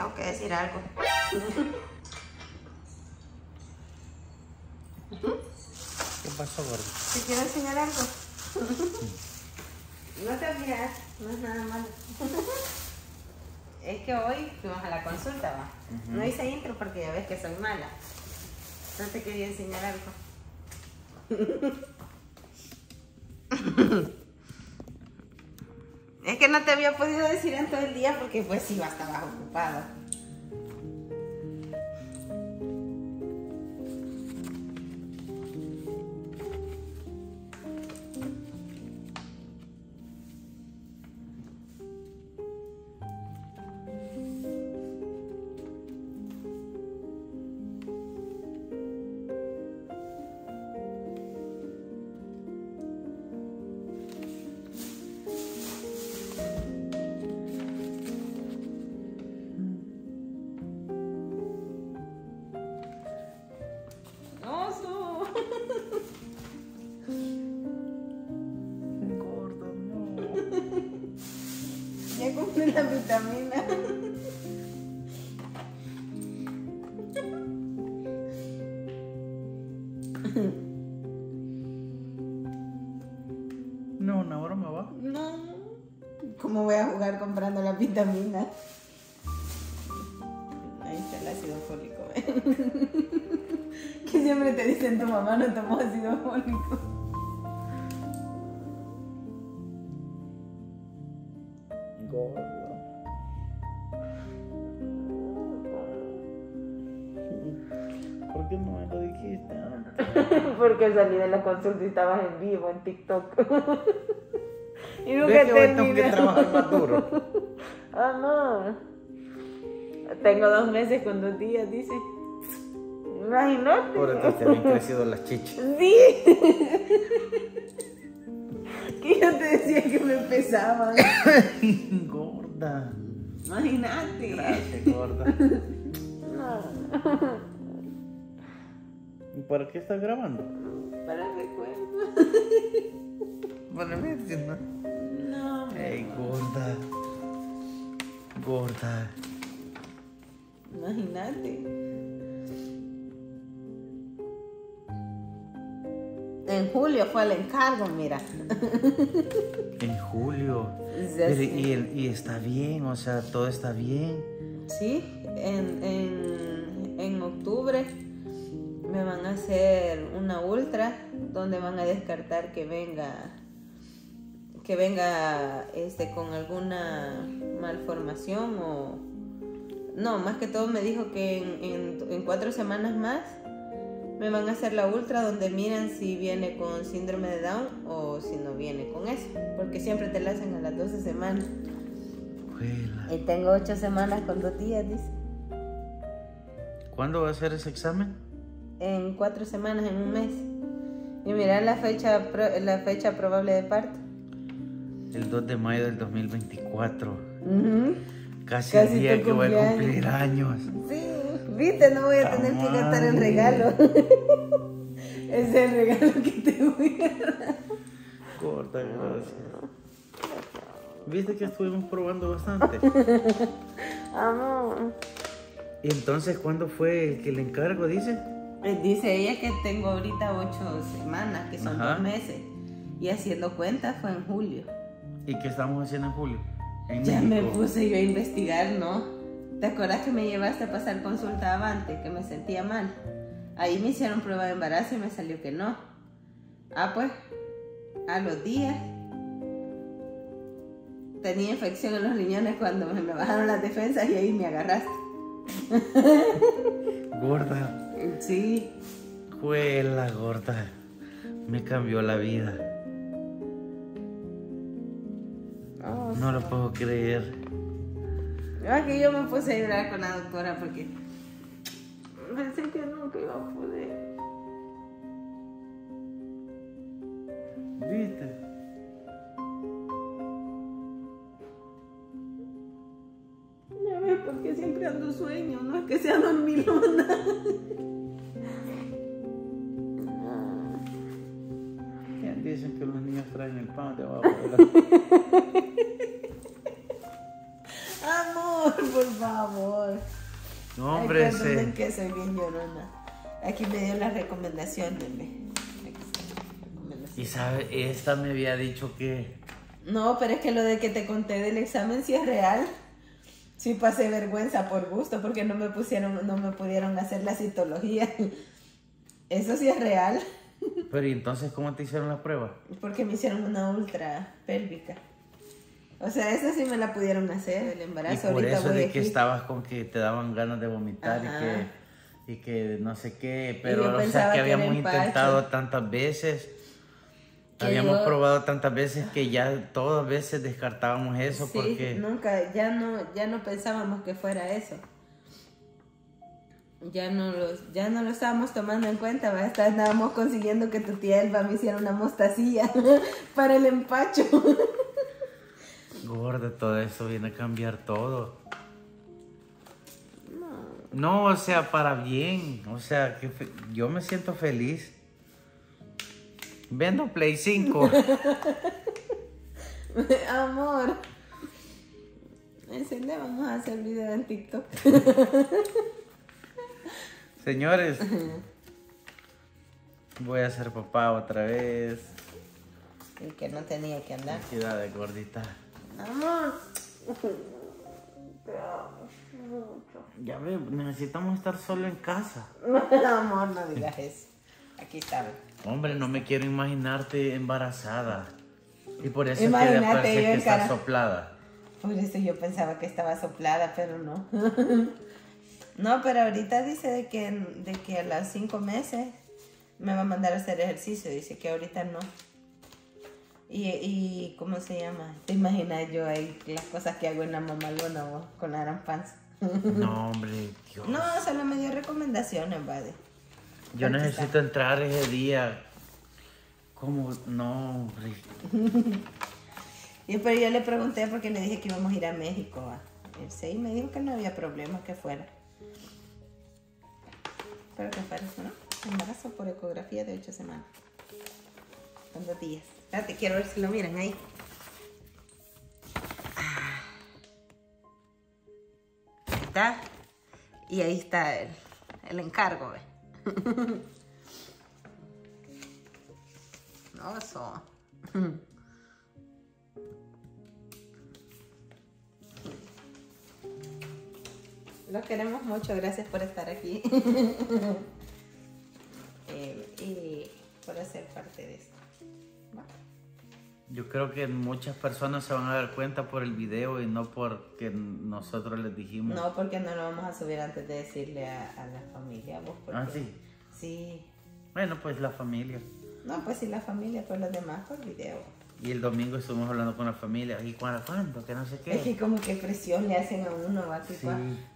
tengo que decir algo. ¿Qué pasó, gordo? ¿Te quiero enseñar algo? No te miras, no es nada malo. Es que hoy fuimos a la consulta, va. No hice intro porque ya ves que soy mala. No te quería enseñar algo. Es que no te había podido decir en todo el día porque pues sí, estabas ocupado. La vitamina. No, una broma va. No. ¿Cómo voy a jugar comprando la vitamina? Ahí está el ácido fólico. Que siempre te dicen tu mamá no tomó ácido fólico. ¿Por qué no me lo dijiste antes? Porque salí de la consulta y estabas en vivo en TikTok. Y nunca te vi. Tengo que trabajar más duro. Ah, no. Tengo 2 meses con 2 días, dice. Imagínate. Por eso te habían crecido las chichas. Sí. Que yo te decía que me pesaban. Gorda. Imagínate. Gracias, gorda. No. ¿Para qué estás grabando? Para el recuerdo. ¿Para mí? No. No. Ey, gorda. Gorda. Imagínate. En julio fue el encargo, mira. En julio. Pero, y está bien, o sea, todo está bien. Sí, en octubre me van a hacer una ultra donde van a descartar que venga con alguna malformación o no, más que todo me dijo que en 4 semanas más me van a hacer la ultra donde miran si viene con síndrome de Down o si no viene con eso, porque siempre te la hacen a las 12 semanas. Buena. Y tengo 8 semanas con 2 días, dice. ¿Cuándo va a hacer ese examen? En 4 semanas, en un mes. Y mirá la fecha probable de parto. El 2 de mayo del 2024. Casi el día que voy a cumplir años. Sí, viste, no voy a tener que gastar el regalo. Ese es el regalo que te voy a dar. Corta, gracias. Viste que estuvimos probando bastante. Amor. ¿Y entonces cuándo fue el que le encargo, dice? Dice ella que tengo ahorita 8 semanas, que son 2 meses. Y haciendo cuentas fue en julio. ¿Y qué estamos haciendo en julio? ¿En ya México? Me puse yo a investigar, ¿no? ¿Te acuerdas que me llevaste a pasar consulta avante, que me sentía mal? Ahí me hicieron prueba de embarazo y me salió que no. Ah, pues, a los días tenía infección en los riñones cuando me bajaron las defensas y ahí me agarraste. Gorda. Sí. Fue la gorda. Me cambió la vida. Oh, no lo puedo creer. Es que yo me puse a llorar con la doctora porque pensé que nunca iba a poder. ¿Viste? Ya ves, porque siempre ando sueño. No es que sea dormilona. Dicen que los niños traen el pan de abajo. Amor, por favor. favor. No, hombre, ay, perdónen que soy bien llorona. Aquí me dio la recomendación, bebé. Y sabe, esta me había dicho que... No, pero es que lo de que te conté del examen sí es real. Sí pasé vergüenza por gusto porque no me pudieron hacer la citología. Eso sí es real. Pero ¿y entonces cómo te hicieron las pruebas? Porque me hicieron una ultra pélvica. O sea, esa sí me la pudieron hacer, el embarazo. Y por ahorita eso voy de aquí. Que estabas con que te daban ganas de vomitar. Ajá. y que no sé qué. Pero o sea, que habíamos intentado tantas veces. Habíamos probado tantas veces que ya todas veces descartábamos eso, sí, porque... nunca, ya no pensábamos que fuera eso. Ya no lo estábamos tomando en cuenta, ¿verdad? Estábamos consiguiendo que tu tía Elba me hiciera una mostacilla para el empacho. Gorda, todo eso viene a cambiar todo. No, o sea, para bien. O sea, que yo me siento feliz. Vendo Play 5. Amor. Ese le vamos a hacer video en TikTok. Señores, voy a ser papá otra vez. El que no tenía que andar. Ciudad de gordita. Amor. Te amo mucho. Ya ve, necesitamos estar solo en casa. Amor, no digas eso. Aquí está. Hombre, no me quiero imaginarte embarazada. Y por eso imagínate, que estás soplada. Por eso yo pensaba que estaba soplada, pero no. No, pero ahorita dice de que a los 5 meses me va a mandar a hacer ejercicio. Dice que ahorita no. Y ¿cómo se llama? ¿Te imaginas yo ahí las cosas que hago en la mamalona o con la gran panza? No, hombre, Dios. No, solo me dio recomendaciones, vale. Yo necesito entrar ese día. ¿Cómo? No, hombre. Pero yo le pregunté porque le dije que íbamos a ir a México. El 6 me dijo que no había problema que fuera. Pero que fuera, ¿no? Embarazo por ecografía de 8 semanas. ¿Cuántos días? Espérate, quiero ver si lo miran ahí. Ahí está. Y ahí está el encargo, ¿ves? No, eso. Los queremos mucho, gracias por estar aquí y por hacer parte de esto. Yo creo que muchas personas se van a dar cuenta por el video y no porque nosotros les dijimos. No, porque no lo vamos a subir antes de decirle a la familia. ¿Vos? Porque, sí. Sí. Bueno, pues la familia. No, pues sí, la familia, pues los demás por video. Y el domingo estuvimos hablando con la familia. ¿Y cuándo? Que no sé qué. Es que como que presión le hacen a uno. Sí.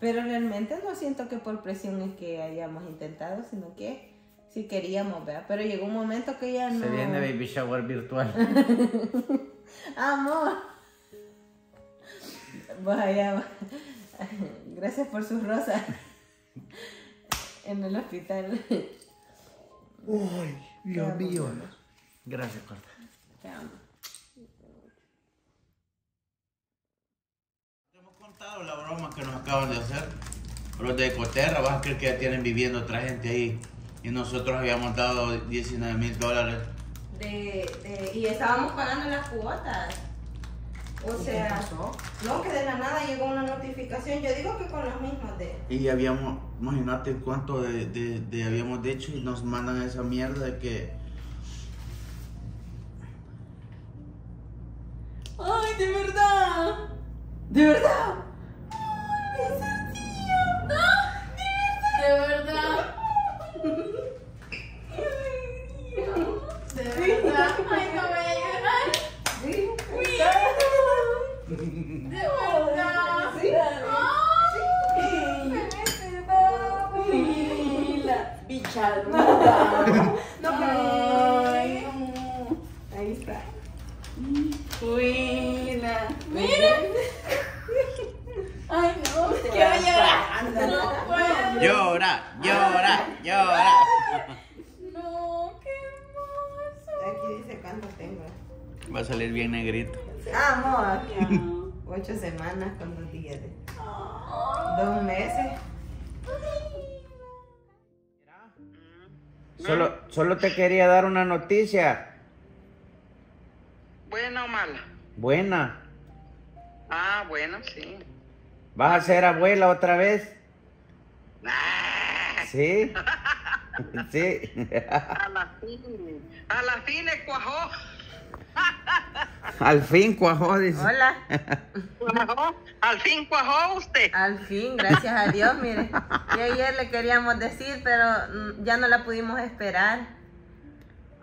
Pero realmente no siento que por presión es que hayamos intentado, sino que... sí queríamos, ¿verdad? Pero llegó un momento que ya no... Se viene baby shower virtual. Amor. Vaya. Gracias por sus rosas. En el hospital. Uy, Dios mío. Gracias, Corta. Te amo. Te hemos contado la broma que nos acaban de hacer. Los de Ecoterra, vas a creer que ya tienen viviendo otra gente ahí. Y nosotros habíamos dado $19,000. Y estábamos pagando las cuotas. O sea, ¿qué pasó? No, que de la nada llegó una notificación. Yo digo que con los mismos de... Y habíamos, imagínate cuánto de habíamos dicho y nos mandan esa mierda de que... ¡Ay, de verdad! ¡De verdad! ¡Ay, qué sentido! ¡De verdad! ¡De verdad! De verdad, ay, no voy a llorar. Sí, sí. De verdad. Sí, sí. La bichaluda. Ay, no. Ahí está. Uy, la. Miren. Ay, no. Quiero llorar. No puedo. Llora, llora, llora. Va a salir bien negrito. Amor. 8 semanas con 2 días, 2 meses. Solo te quería dar una noticia. ¿Buena o mala? Buena. Ah, bueno, sí. ¿Vas a ser abuela otra vez? Sí. Sí. A la fin le cuajó. Al fin cuajó, dice. Hola. ¿Cuajó? Al fin cuajó usted. Al fin, gracias a Dios, mire. Y ayer le queríamos decir, pero ya no la pudimos esperar.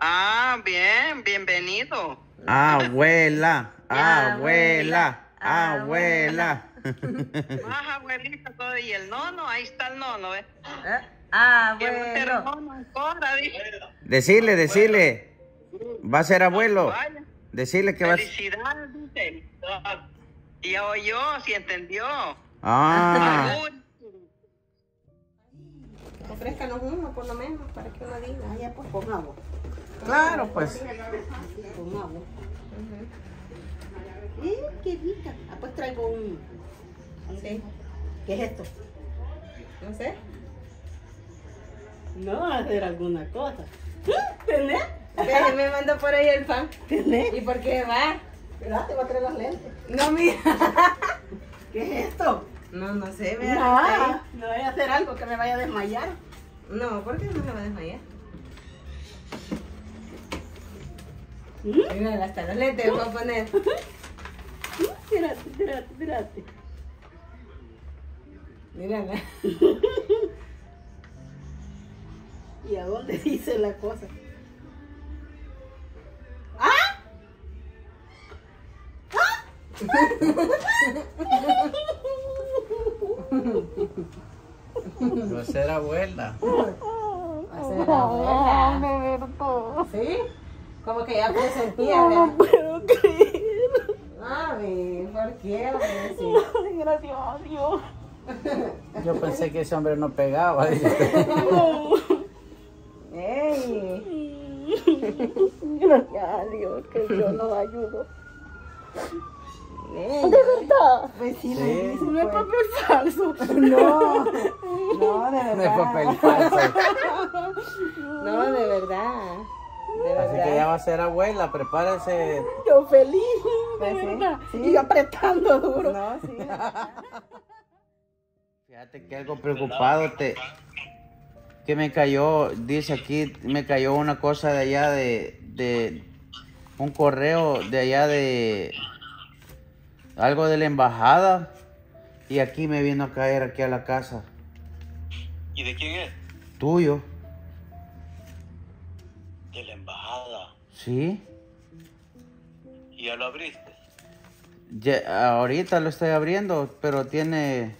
Ah, bien, bienvenido. Abuela, abuela, abuela. Más abuelita todavía. Y el nono, ahí está el nono, ¿eh? Abuelo. Decirle, decirle. Va a ser abuelo. Decirle que va a ser. Felicidades, dice. Y oyó, si entendió. Ah. Ofrézcanos uno, por lo menos, para que uno diga. Ah, ya, pues, con agua. Claro, pues. Con agua. Qué rica. Ah, pues traigo un. Sí. ¿Qué es esto? No sé. No va a hacer alguna cosa. ¿Tenés? Me mandó por ahí el pan. ¿Tenés? ¿Y por qué va? ¿Verdad? Te voy a traer las lentes. No, mira. ¿Qué es esto? No, no sé. No voy a hacer algo que me vaya a desmayar. No, ¿por qué no me va a desmayar? Mira, hasta los lentes voy a poner. Espérate, espérate, espérate. Mírala. ¿Y a dónde dice la cosa? ¡Ah! ¡Ah! Va a ser abuela. Va a ser abuela. Me vertó. ¿Sí? Como que ya presentía, ¿verdad? No puedo creer. Mami, ¿por qué? Ay, gracias a Dios. Yo pensé que ese hombre no pegaba. No. ¡Ey! Gracias a Dios que Dios nos ayudó. Ey. ¿De verdad? Pues sí, sí. No es papel falso. No, no, de verdad. No es papel falso. No, de verdad. De Así verdad. Que ya va a ser abuela, prepárese. Yo feliz, de verdad. Sí. Y apretando duro. No, sí. Fíjate que algo preocupado te... Que me cayó, dice aquí, me cayó una cosa de allá de un correo de allá de algo de la embajada, y aquí me vino a caer aquí a la casa. ¿Y de quién es? Tuyo. ¿De la embajada? Sí. ¿Y ya lo abriste? Ya, ahorita lo estoy abriendo, pero tiene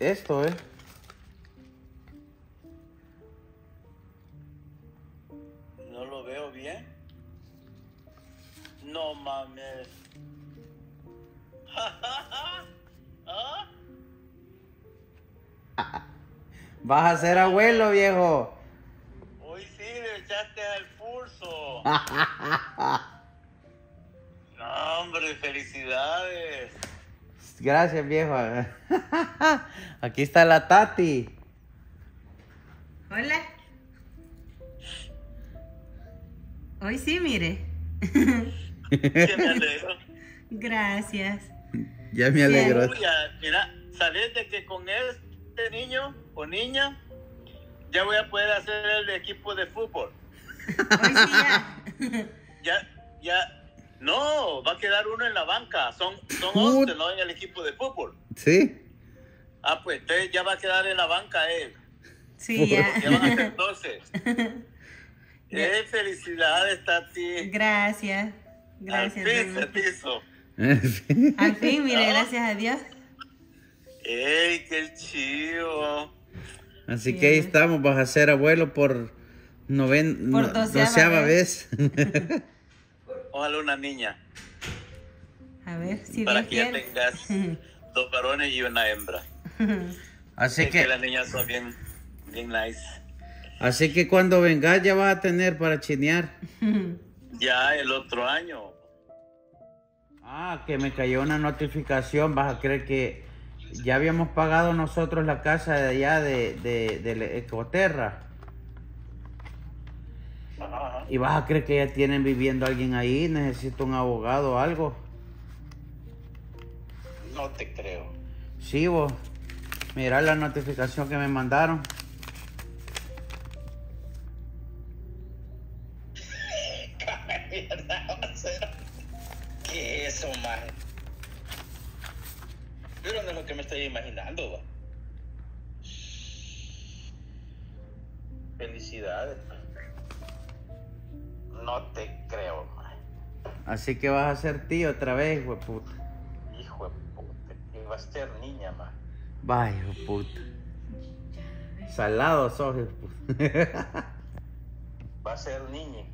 esto, ¿eh? No mames. ¿Ah? Vas a ser abuelo, viejo. Hoy sí le echaste al pulso. No, hombre, felicidades. Gracias, viejo. Aquí está la Tati. Hola. Hoy sí, mire. Ya me alegro. Gracias. Ya me alegro. Mira, sabes de que con este niño o niña ya voy a poder hacer el equipo de fútbol. Hoy sí ya. No, va a quedar uno en la banca. Son 11, ¿no? En el equipo de fútbol. Sí. Ah, pues entonces ya va a quedar en la banca él. Sí, ya. Ya van a ser 12. Felicidades, Tati. Gracias. Gracias. Al fin, al fin, mire, gracias a Dios. ¡Ey, qué chido! Así bien. Que ahí estamos, vas a ser abuelo por 12ª vez. Ojalá una niña. A ver, si para que ya tengas 2 varones y una hembra. Así que las niñas son bien, bien nice. Así que cuando vengas ya vas a tener para chinear. Ya el otro año. Ah, que me cayó una notificación. Vas a creer que ya habíamos pagado nosotros la casa de allá de Ecoterra. Ajá. Y vas a creer que ya tienen viviendo alguien ahí. Necesito un abogado o algo. No te creo. Sí, vos. Mirá la notificación que me mandaron. ¿Qué mierda va a ser? ¿Qué es eso, maje? Pero no es lo que me estoy imaginando, va. Felicidades. No te creo, maje. Así que vas a ser tío otra vez, hijo de puta. Hijo de puta. Y vas a ser niña, maje. Vaya, hijo de puta. Salado sos, hijo de puta. Va a ser niña.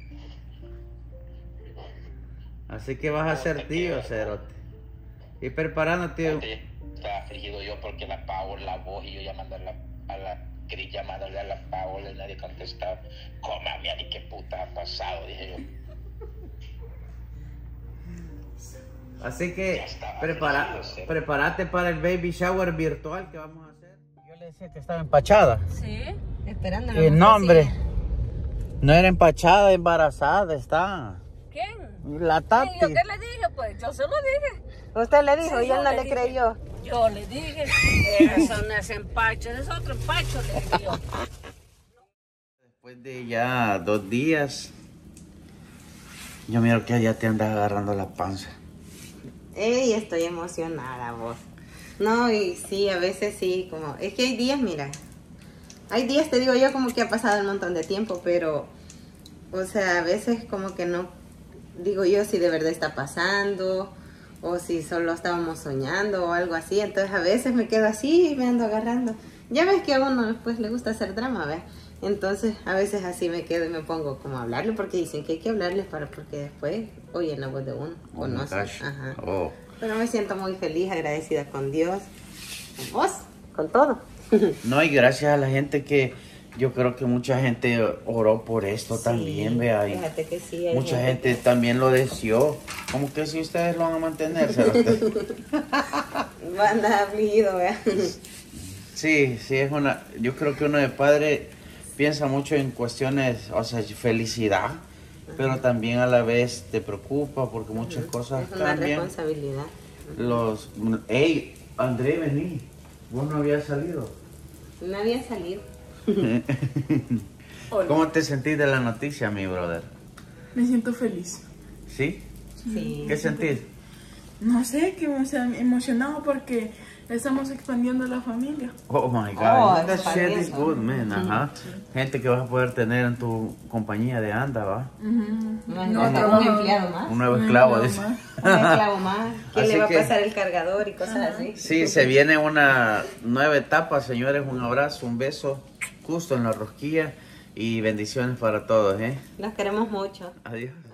Así que vas a ser tío, cerote. Y preparándote. Estaba afligido yo porque la Paola, la voz, y yo llamando llamándole a la Paola, y nadie contestaba. Coma, mía, ni qué puta ha pasado, dije yo. Así que prepárate para el baby shower virtual que vamos a hacer. Yo le decía que estaba empachada. Sí, esperando. Y no, hombre, no era empachada, embarazada está. La Tati. ¿Y yo qué le dije? Pues yo se lo dije. Usted le dijo, sí, y él no le creyó. Yo le dije, eso no es empacho, es otro empacho, le dije yo. Después de ya 2 días, yo miro que ya te andas agarrando la panza. Ey, estoy emocionada, vos. No, y sí, a veces sí, como, es que hay días, mira. Hay días, te digo yo, como que ha pasado un montón de tiempo, pero, o sea, a veces como que no. Digo yo si de verdad está pasando o si solo estábamos soñando o algo así. Entonces a veces me quedo así y me ando agarrando. Ya ves que a uno después le gusta hacer drama, ¿ves? Entonces a veces así me quedo y me pongo como a hablarle porque dicen que hay que hablarles porque después oyen la voz de uno. Oh, conocen. Ajá. Oh. Pero me siento muy feliz, agradecida con Dios, con vos, con todo. No, y gracias a la gente que... Yo creo que mucha gente oró por esto, sí, también, vea. Fíjate que sí. Mucha gente que... también lo deseó. Como que si ustedes lo van a mantener, se lo andar afligido, vea. Sí, sí, es una... Yo creo que uno de padre piensa mucho en cuestiones, o sea, felicidad. Ajá. Pero también a la vez te preocupa porque muchas cosas cambian. Es una responsabilidad. Ajá. Los... Ey, André, vení. Vos no habías salido. No había salido. ¿Cómo te sentís de la noticia, mi brother? Me siento feliz. ¿Sí? Sí. ¿Qué sentís? No sé, que me emocionado porque estamos expandiendo la familia. Oh my God, that shit is good, man. Ajá. Gente que vas a poder tener en tu compañía de anda, ¿va? Un empleado más. Un nuevo esclavo, dice. Un esclavo más. ¿Quién le va a pasar el cargador y cosas así? Sí, se viene una nueva etapa, señores. Un abrazo, un beso. Gusto en la rosquilla y bendiciones para todos, ¿eh? Los queremos mucho. Adiós.